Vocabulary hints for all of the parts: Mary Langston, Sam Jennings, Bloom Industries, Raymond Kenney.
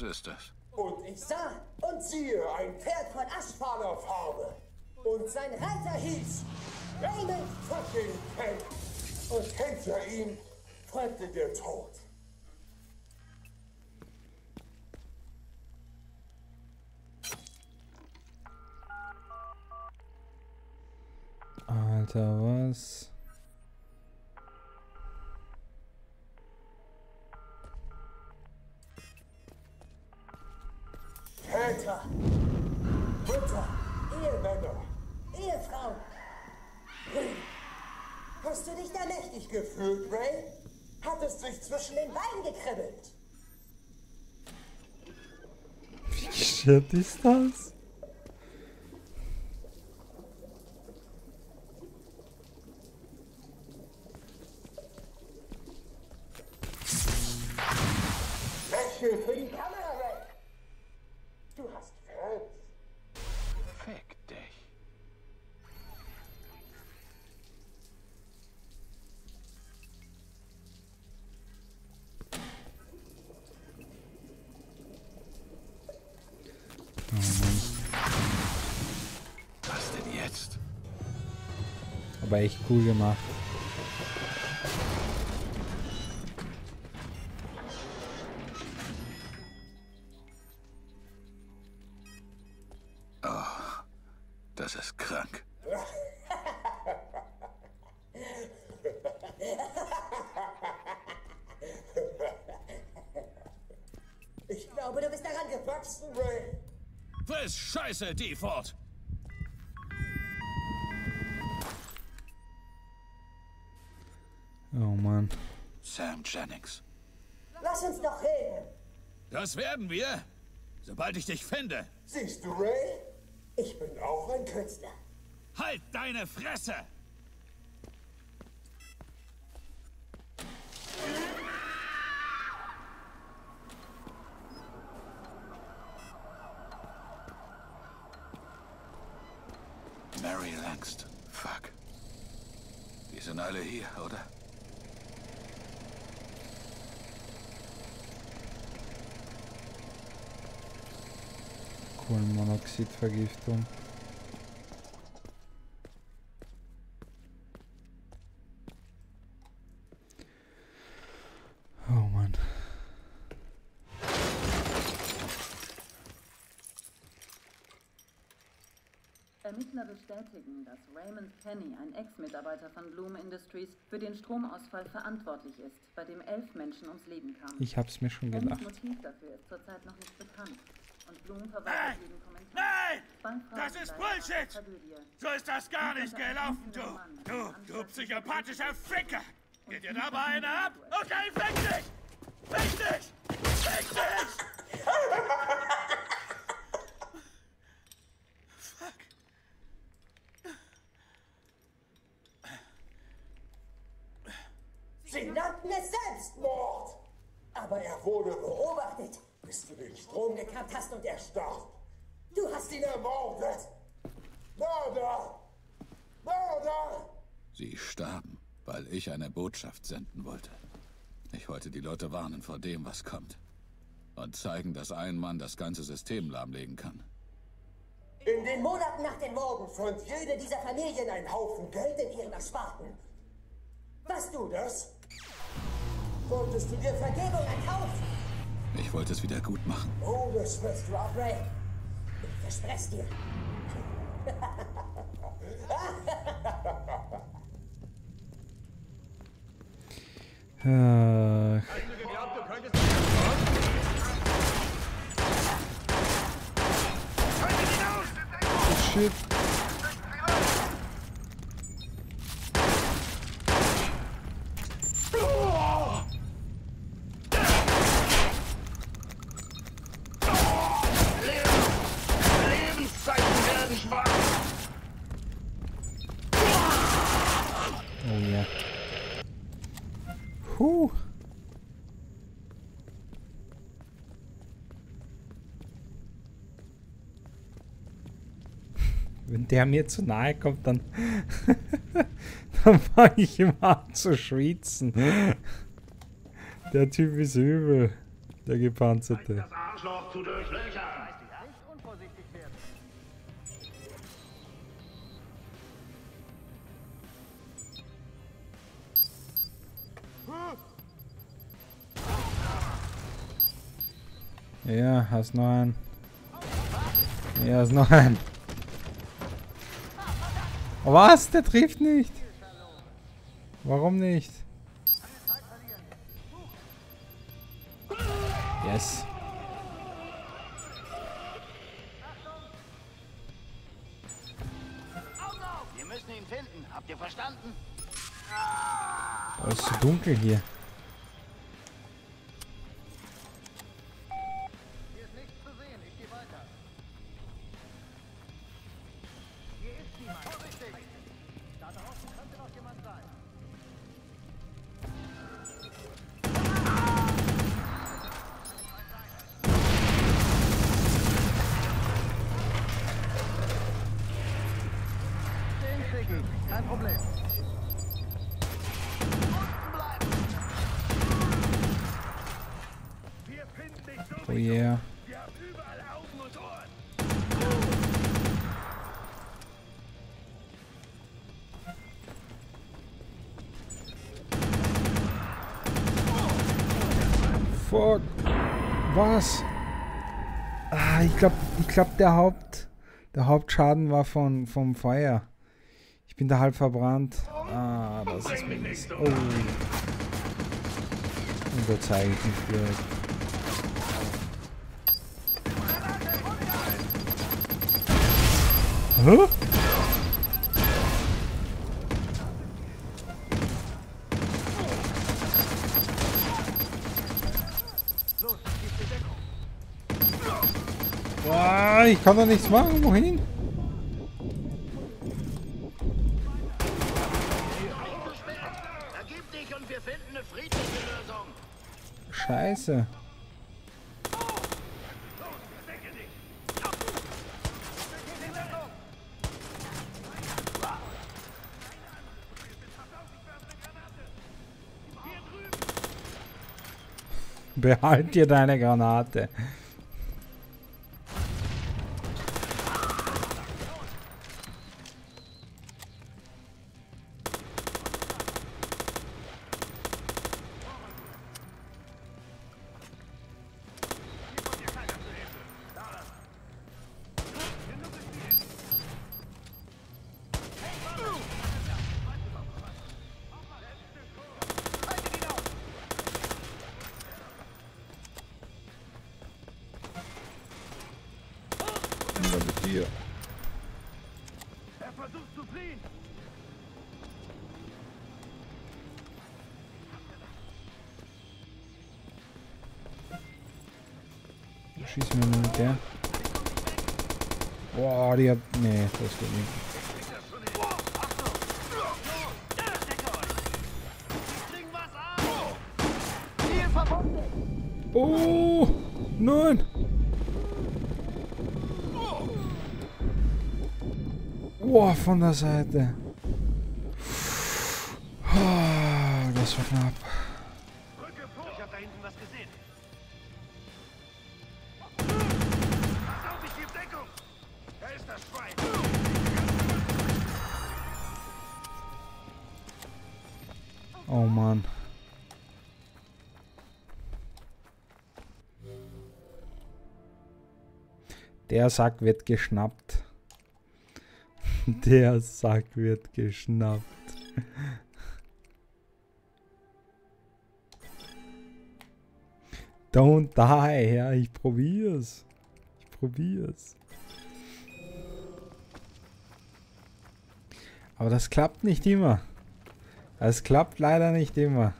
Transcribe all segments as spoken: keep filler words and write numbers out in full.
Was ist das? Und ich sah und siehe ein Pferd von aschfarbener Farbe. Und sein Reiter hieß Raymond fucking Kenney. Und hinter ihm folgte der Tod. Alter, was? Väter, Mütter, Ehemänner, Ehefrauen. Ray, hast du dich da mächtig gefühlt, Ray? Hat es dich zwischen den Beinen gekribbelt? Wie shit ist das? Lächeln für die Kamera, Ray. Du hast Fans. Fick dich. Oh Mann. Was denn jetzt? Aber echt cool gemacht. Das ist krank. Ich glaube, du bist daran gewachsen, Ray. Friss Scheiße, die fort. Oh Mann. Sam Jennings. Lass uns doch reden. Das werden wir, sobald ich dich finde. Siehst du, Ray? Ich bin auch ein Künstler. Halt deine Fresse! Mary Langston. Fuck. Die sind alle hier, oder? Kohlenmonoxidvergiftung. Oh Mann. Ermittler bestätigen, dass Raymond Kenney, ein Ex-Mitarbeiter von Bloom Industries, für den Stromausfall verantwortlich ist, bei dem elf Menschen ums Leben kamen. Ich hab's mir schon gedacht. Das Motiv dafür ist zurzeit noch nicht bekannt. Und Bloom verweist jeden Kommentar. Nein! Das ist Bullshit! So ist das gar nicht gelaufen, du! Du, du psychopathischer Ficker! Geht dir dabei eine ab? Okay, fick dich! Fick dich! Fick dich! Fuck! Sie nannten es Selbstmord! Aber er wurde beobachtet! Bis du den Strom gekappt hast und er starb. Du hast ihn ermordet. Mörder! Mörder! Sie starben, weil ich eine Botschaft senden wollte. Ich wollte die Leute warnen vor dem, was kommt. Und zeigen, dass ein Mann das ganze System lahmlegen kann. In den Monaten nach den Morden fand jede dieser Familien einen Haufen Geld in ihren Ersparten. Warst du das? Wolltest du dir Vergebung erkaufen? Ich wollte es wieder gut machen. Oh, das wirst du auch, Ray. Ich versprech's dir. Ach. Shit. Huh. Wenn der mir zu nahe kommt, dann, dann fange ich immer an zu schwitzen. Der Typ ist übel, der Gepanzerte. Schlagloch zu durchlöchern. Nicht unvorsichtig werden. Ja, hast noch einen. Ja, hast noch einen. Oh, was? Der trifft nicht. Warum nicht? Yes. Wir müssen ihn finden. Habt ihr verstanden? Oh, ist so dunkel hier. Kein Problem. Oh yeah. Wir haben überall Augen und Ohren. Fuck. Was? Ah, ich glaube, ich glaube der Haupt der Hauptschaden war von vom Feuer. Ich bin da halb verbrannt. Ah, das ist mir nichts. Oh. Und da zeige ich mich gleich. Hä? Boah, ich kann doch nichts machen. Wohin? Scheiße. Behalt dir deine Granate. Hier. Er versucht zu fliehen. Schieß mir mal mit der. Boah, die hat. Nee, das geht nicht. Oh, nein! Boah, von der Seite. Oh, das war knapp. Ich hab da hinten was gesehen. Pass auf, ich gebe Deckung. Da ist das Schwein. Oh Mann. Der Sack wird geschnappt. Der Sack wird geschnappt. Don't die, ja, ich probier's. Ich probier's. Aber das klappt nicht immer. Das klappt leider nicht immer.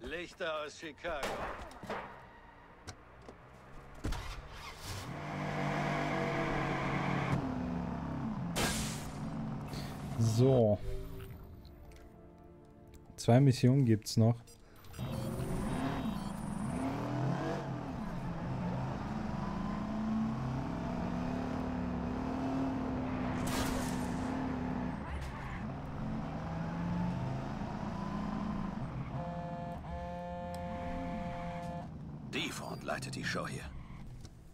Lichter aus Chicago. So. Zwei Missionen gibt's noch. Devon leitet die Show hier.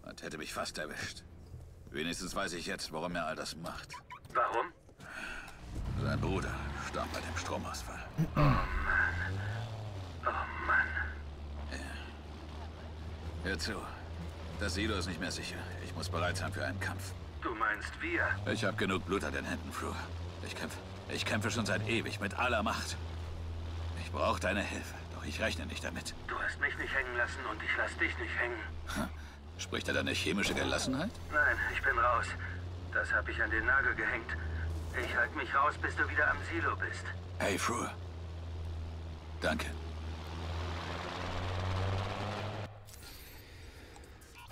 Und hätte mich fast erwischt. Wenigstens weiß ich jetzt, warum er all das macht. Warum? Sein Bruder starb bei dem Stromausfall. Oh Mann. Oh Mann. Ja. Hör zu. Das Silo ist nicht mehr sicher. Ich muss bereit sein für einen Kampf. Du meinst wir? Ich habe genug Blut an den Händen, Fru. Ich kämpfe. Ich kämpfe schon seit ewig mit aller Macht. Ich brauche deine Hilfe, doch ich rechne nicht damit. Du hast mich nicht hängen lassen und ich lass dich nicht hängen. Hm. Spricht er deine chemische Gelassenheit? Nein, ich bin raus. Das habe ich an den Nagel gehängt. Ich halte mich raus, bis du wieder am Silo bist. Hey, Fru. Danke.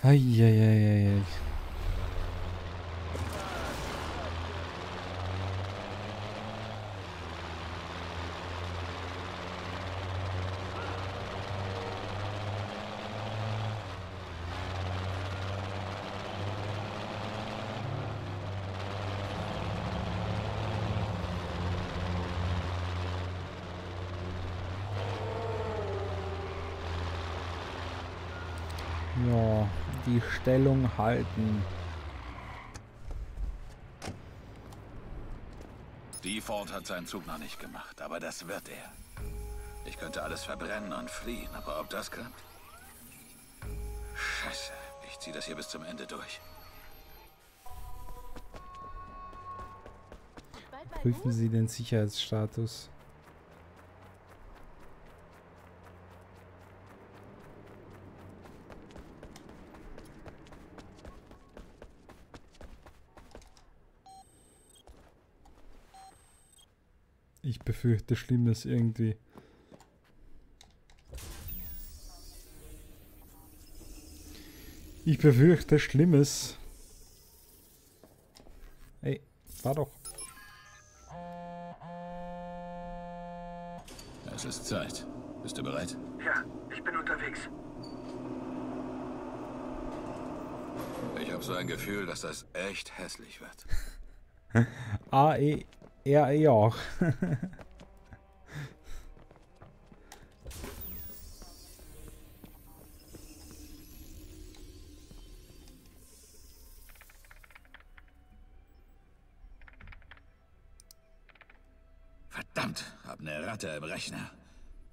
Eieieiei. Ja, die Stellung halten. Default hat seinen Zug noch nicht gemacht, aber das wird er. Ich könnte alles verbrennen und fliehen, aber ob das klappt? Scheiße, ich ziehe das hier bis zum Ende durch. Prüfen Sie den Sicherheitsstatus. Ich befürchte Schlimmes irgendwie. Ich befürchte Schlimmes. Ey, fahr doch. Es ist Zeit. Bist du bereit? Ja, ich bin unterwegs. Ich habe so ein Gefühl, dass das echt hässlich wird. Ah, ey. Ja, ja. Auch. Verdammt, hab eine Ratte im Rechner.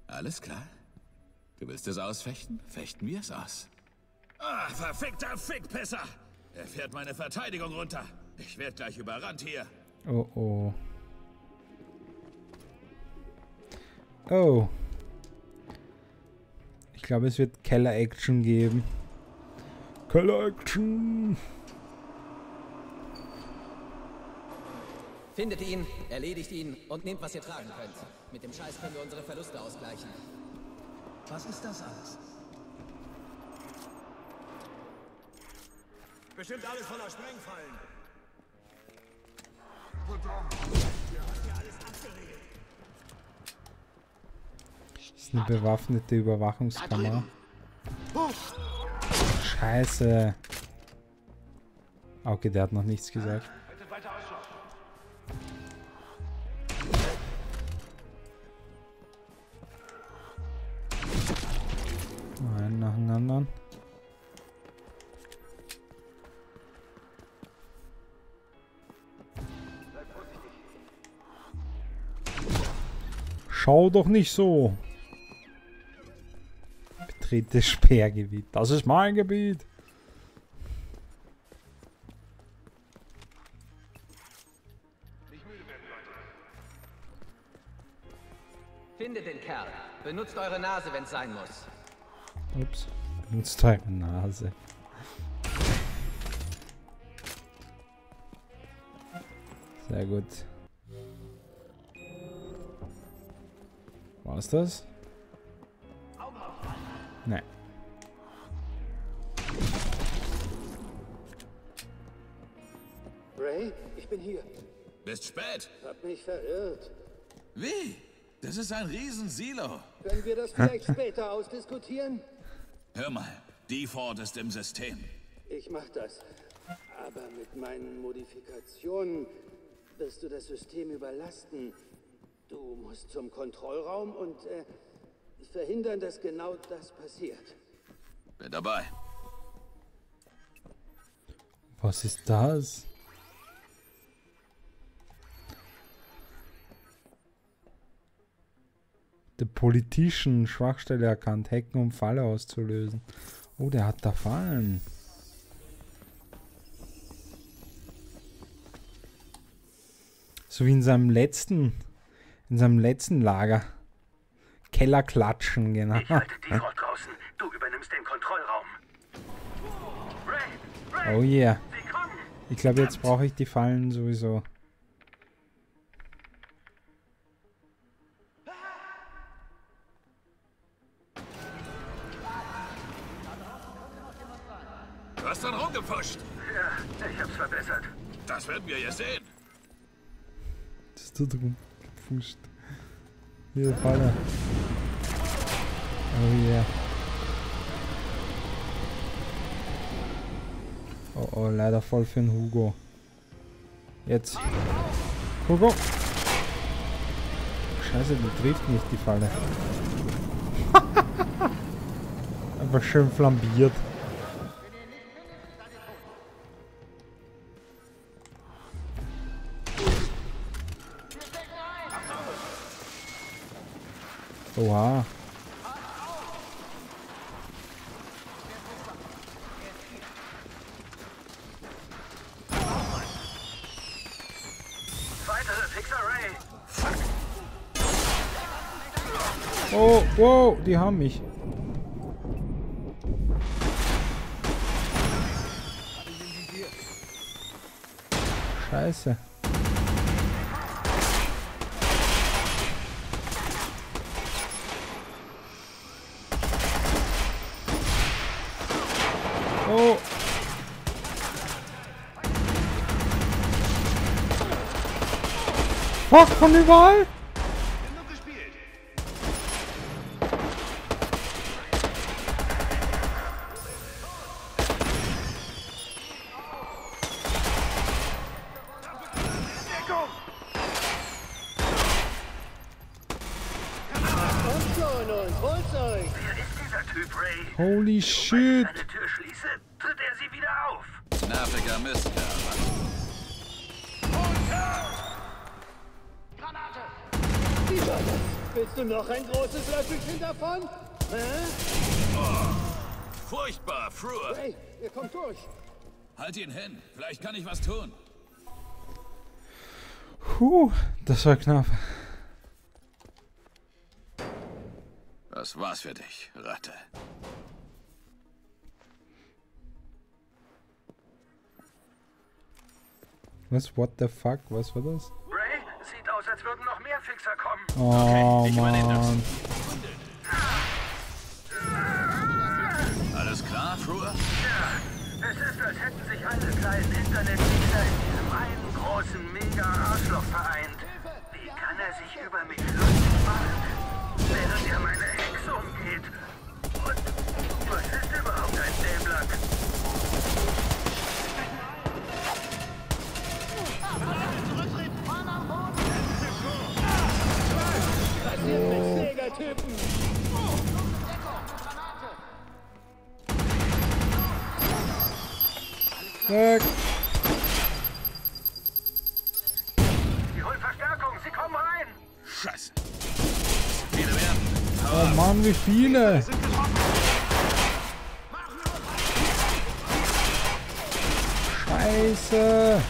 Alles klar? Du willst es ausfechten? Fechten wir es aus. Ach, verfickter Fickpisser! Er fährt meine Verteidigung runter. Ich werd gleich überrannt hier. Oh oh. Oh. Ich glaube, es wird Keller-Action geben. Keller-Action! Findet ihn, erledigt ihn und nehmt, was ihr tragen könnt. Mit dem Scheiß können wir unsere Verluste ausgleichen. Was ist das alles? Bestimmt alles voller Sprengfallen. Verdammt! Ihr habt ja alles abgeregelt. Eine bewaffnete Überwachungskamera. Scheiße. Okay, der hat noch nichts gesagt. Einen nach dem anderen. Schau doch nicht so. Drittes Sperrgebiet. Das ist mein Gebiet. Nicht müde werden, Leute. Findet den Kerl. Benutzt eure Nase, wenn es sein muss. Ups. Benutzt eure Nase. Sehr gut. War's das? Nein. Ray, ich bin hier. Bist spät. Hab mich verirrt. Wie? Das ist ein Riesensilo. Können wir das vielleicht später ausdiskutieren? Hör mal, Default ist im System. Ich mach das. Aber mit meinen Modifikationen wirst du das System überlasten. Du musst zum Kontrollraum und... Äh, verhindern, dass genau das passiert. Wer dabei? Was ist das? The Politician, Schwachstelle erkannt, hacken um Falle auszulösen. Oh, der hat da Fallen. So wie in seinem letzten, in seinem letzten Lager. Keller klatschen, genau. Ich halte die vor draußen. Du übernimmst den Kontrollraum. Ray, Ray, oh yeah. Ich glaube, jetzt brauche ich die Fallen sowieso. Du hast dann rumgepusht. Ja, ich hab's verbessert. Das werden wir ja sehen. Das ist da drum gepfuscht. Hier, Falle. Oh yeah. Oh oh, leider voll für den Hugo. Jetzt. Hugo! Scheiße, die trifft nicht die Falle. Aber schön flambiert. Oha. Oh, wow, die haben mich. Scheiße. Oh. Was von überall? Holy shit! Wenn ich eine Tür schließe, tritt er sie wieder auf. Nerviger Mistkerl. Granate! Wie war das? Willst du noch ein großes Löffelchen davon? Hä? Oh, furchtbar, Fruhr. Hey, ihr kommt durch. Halt ihn hin, vielleicht kann ich was tun. Puh, das war knapp. Das war's für dich, Ratte. Was? What the fuck? Was war das? Ray, sieht aus, als würden noch mehr Fixer kommen. Oh, okay, ich übernehme das. Alles klar, Fruhr? Ja, es ist, als hätten sich alle kleinen Internetfixer in diesem einen großen Mega-Arschloch vereint. Wie kann er sich über mich lustig machen? Während er meine Hexe umgeht. Und was ist überhaupt ein Dämmlack? Weg! Sie holen Verstärkung, sie kommen rein! Scheiße! Oh Mann, wie viele! Scheiße!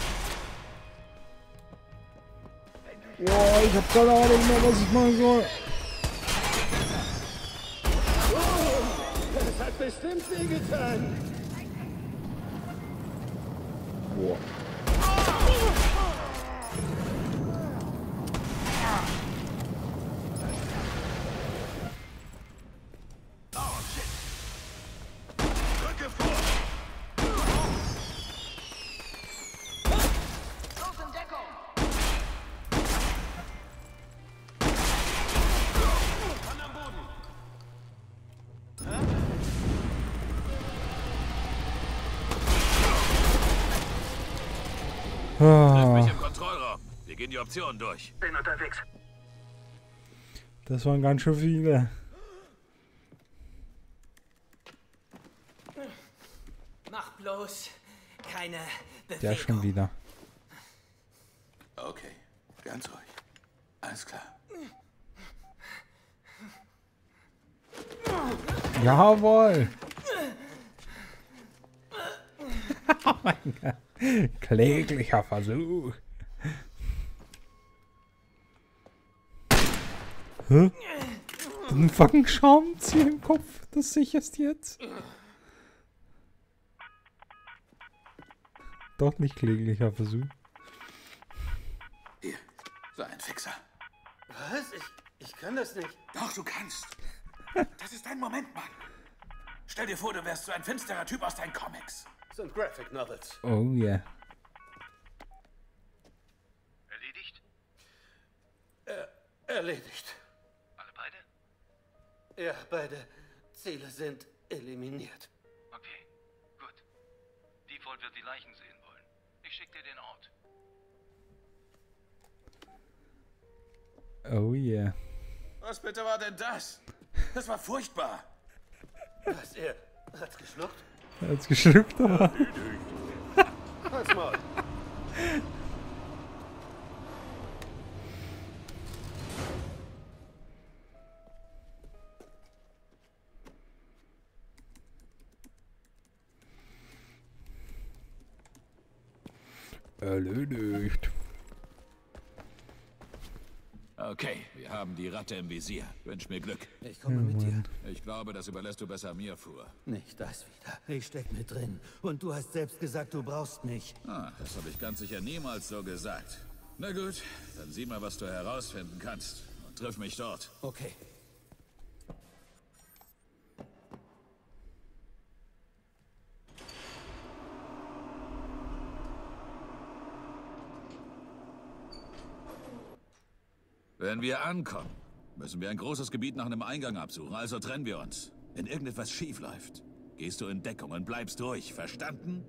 Boah, ich hab keine Ahnung mehr, was ich machen soll! Das hat bestimmt weh getan! Boah. Wir gehen die Optionen durch. Bin unterwegs. Das waren ganz schön viele. Raus, keine Bewegung. Ja, schon wieder. Okay, ganz ruhig. Alles klar. Jawohl. Oh mein Gott. Kläglicher Versuch. Hä? Ein fucking Schraubenzieher im Kopf. Das sicherst jetzt. Doch nicht kläglicher Versuch. Hier, so ein Fixer. Was? Ich, ich kann das nicht. Doch, du kannst. Das ist dein Moment, Mann. Stell dir vor, du wärst so ein finsterer Typ aus deinen Comics. So ein Graphic Novels. Oh ja. Yeah. Erledigt? Er, erledigt. Alle beide? Ja, beide Ziele sind eliminiert. Okay, gut. Default wird die Leichen sehen wollen. Ich schicke dir den Ort. Oh ja. Yeah. Was bitte war denn das? Das war furchtbar. Was, er hat's geschluckt? Er hat's geschluckt, aber... Halt's mal. Erledigt. Okay, wir haben die Ratte im Visier. Wünsch mir Glück. Ich komme mit dir. Ich glaube, das überlässt du besser mir, Fuhr. Nicht das wieder. Ich steck mit drin. Und du hast selbst gesagt, du brauchst mich. Ah, das habe ich ganz sicher niemals so gesagt. Na gut, dann sieh mal, was du herausfinden kannst. Und triff mich dort. Okay. Wenn wir ankommen, müssen wir ein großes Gebiet nach einem Eingang absuchen, also trennen wir uns. Wenn irgendetwas schief läuft, gehst du in Deckung und bleibst ruhig, verstanden?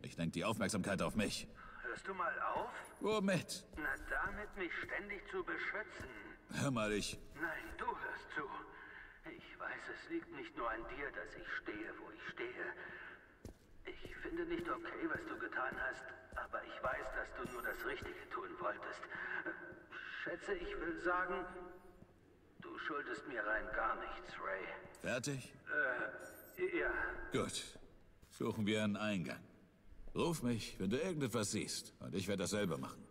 Ich lenke die Aufmerksamkeit auf mich. Hörst du mal auf? Womit? Na, damit mich ständig zu beschützen. Hör mal, ich... Nein, du hörst zu. Ich weiß, es liegt nicht nur an dir, dass ich stehe, wo ich stehe. Ich finde nicht okay, was du getan hast, aber ich weiß, dass du nur das Richtige tun wolltest. Schätze, ich will sagen, du schuldest mir rein gar nichts, Ray. Fertig? Äh, ja. Gut. Suchen wir einen Eingang. Ruf mich, wenn du irgendetwas siehst, und ich werde das selber machen.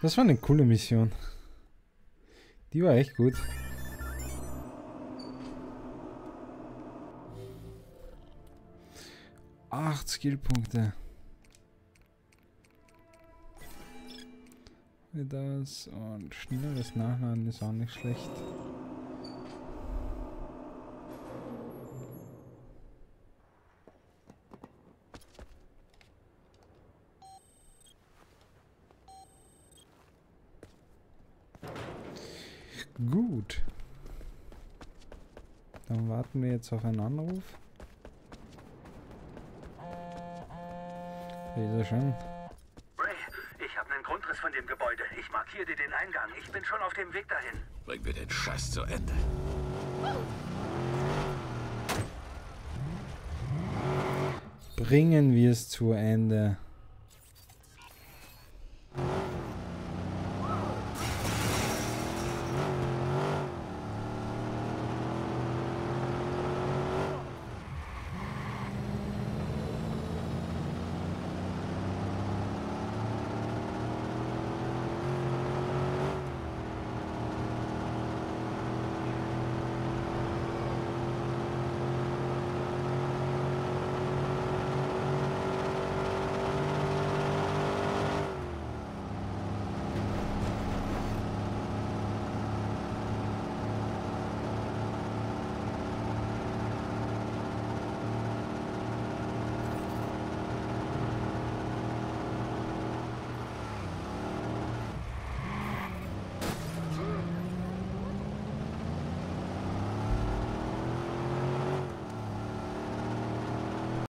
Das war eine coole Mission. Die war echt gut. Acht Skillpunkte. Das und schnelleres Nachladen ist auch nicht schlecht. Gut. Dann warten wir jetzt auf einen Anruf. Sehr schön. Grundriss von dem Gebäude. Ich markiere dir den Eingang. Ich bin schon auf dem Weg dahin. Bringen wir den Scheiß zu Ende. Bringen wir es zu Ende.